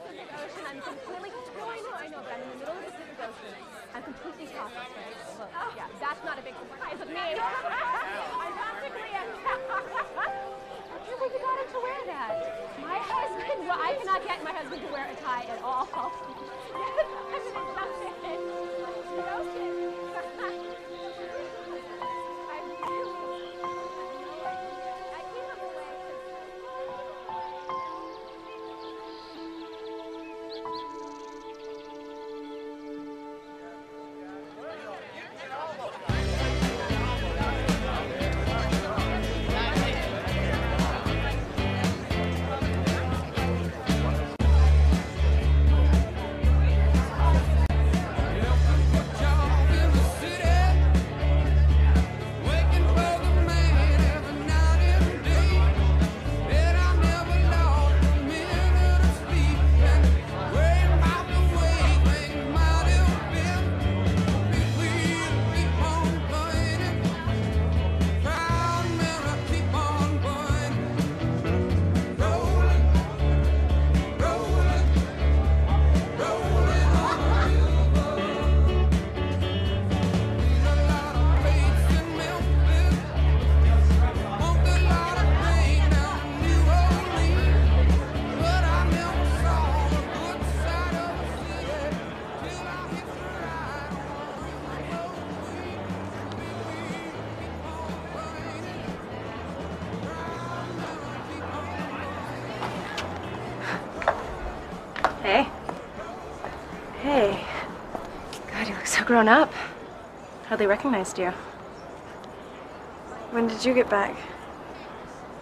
Pacific Ocean. I'm completely, I know, but I'm in the middle of the Pacific Ocean. I'm completely topless right now. Oh. Yeah, that's not a big surprise of me. I'm practically a... I can't believe you got him to wear that. My husband, well, I cannot get my husband to wear a tie at all. Hey, God, you look so grown up. Hardly recognized you. When did you get back?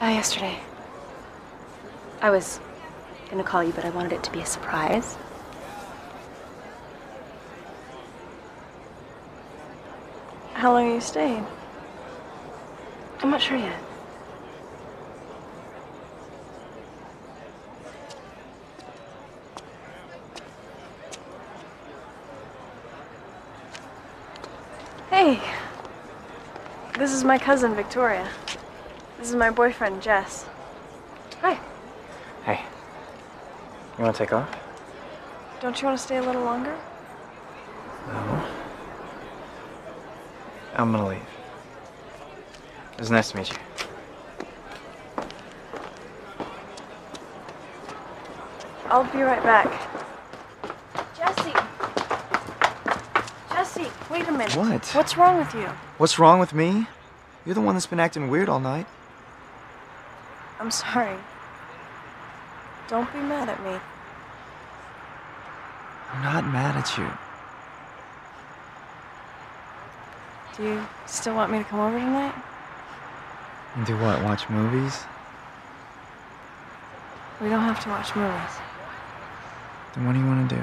Yesterday. I was gonna call you, but I wanted it to be a surprise. How long are you staying? I'm not sure yet. Hey, this is my cousin, Victoria. This is my boyfriend, Jess. Hi. Hey, you want to take off? Don't you want to stay a little longer? No. I'm gonna leave. It was nice to meet you. I'll be right back. Jesse, wait a minute. What? What's wrong with you? What's wrong with me? You're the one that's been acting weird all night. I'm sorry. Don't be mad at me. I'm not mad at you. Do you still want me to come over tonight? And do what? Watch movies? We don't have to watch movies. Then what do you want to do?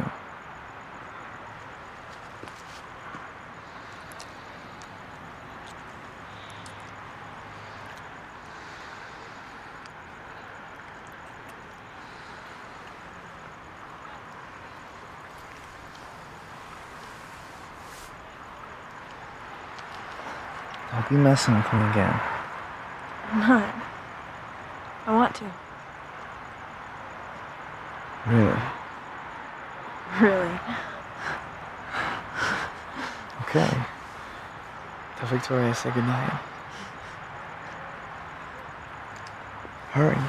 Don't be messing with me again. I'm not. I want to. Really? Really. Okay. Tell Victoria I say goodnight. Hurry.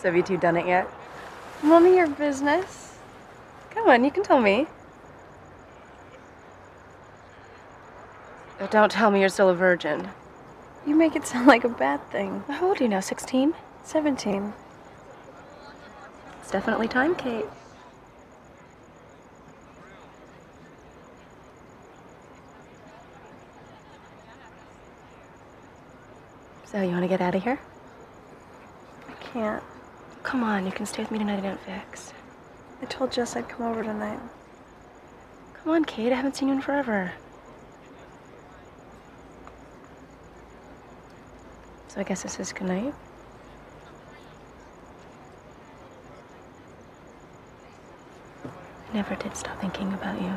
So have you two done it yet? None of your business. Come on, you can tell me. But don't tell me you're still a virgin. You make it sound like a bad thing. How old are you now, 16? 17. It's definitely time, Kate. So, you want to get out of here? I can't. Come on, you can stay with me tonight at Vic's. I told Jess I'd come over tonight. Come on, Kate, I haven't seen you in forever. So I guess this is goodnight. never did stop thinking about you.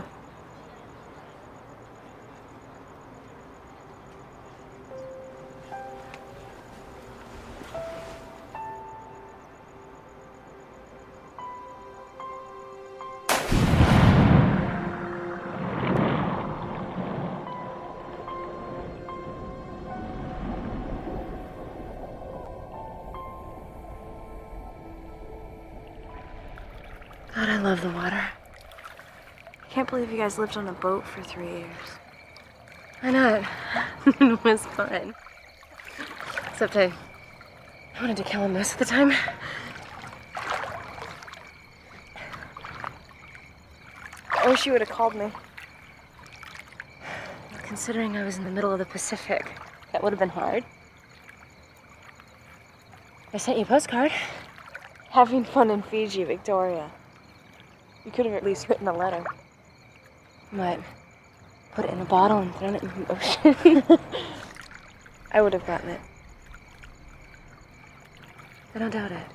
God, I love the water. I can't believe you guys lived on a boat for 3 years. I know. It was fun. Except I wanted to kill him most of the time. I wish you would have called me. Considering I was in the middle of the Pacific, that would have been hard. I sent you a postcard. Having fun in Fiji, Victoria. You could have at least written a letter. But put it in a bottle and thrown it in the ocean. I would have gotten it. I don't doubt it.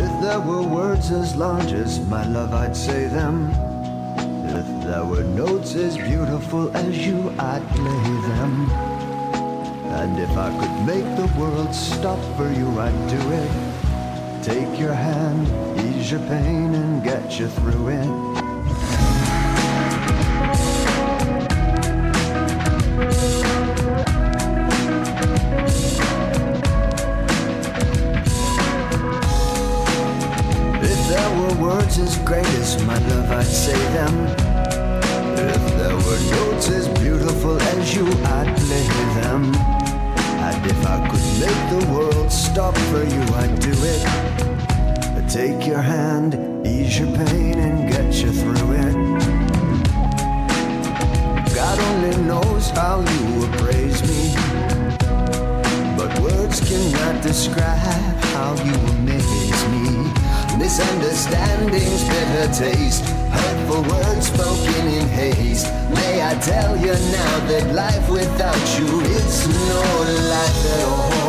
If there were words as large as my love, I'd say them. If there were notes as beautiful as you, I'd play them. And if I could make the world stop for you, I'd do it. Take your hand, ease your pain, and get you through it. Words not as great as my love, I'd say them. But if there were notes as beautiful as you, I'd play them. And if I could make the world stop for you, I'd do it. I'd take your hand, ease your pain, and get you through it. God only knows how you appraise me, but words cannot describe how you amaze me. Misunderstandings, bitter taste, hurtful words spoken in haste. May I tell you now that life without you is no life at all.